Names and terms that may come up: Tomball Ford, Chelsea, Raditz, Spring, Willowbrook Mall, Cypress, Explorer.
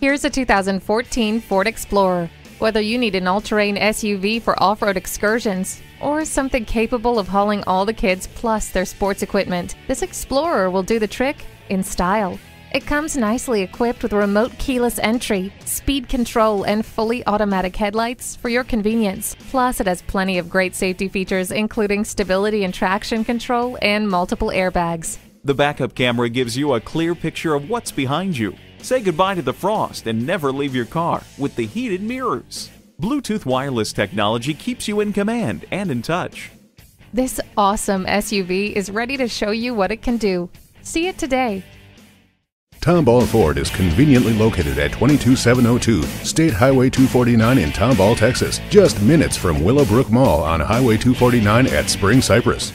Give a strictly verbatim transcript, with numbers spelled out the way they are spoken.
Here's a two thousand fourteen Ford Explorer. Whether you need an all-terrain S U V for off-road excursions or something capable of hauling all the kids plus their sports equipment, this Explorer will do the trick in style. It comes nicely equipped with remote keyless entry, speed control, and fully automatic headlights for your convenience. Plus, it has plenty of great safety features, including stability and traction control and multiple airbags. The backup camera gives you a clear picture of what's behind you. Say goodbye to the frost and never leave your car with the heated mirrors. Bluetooth wireless technology keeps you in command and in touch. This awesome S U V is ready to show you what it can do. See it today. Tomball Ford is conveniently located at twenty-two seven oh two State Highway two forty-nine in Tomball, Texas, just minutes from Willowbrook Mall on Highway two forty-nine at Spring Cypress.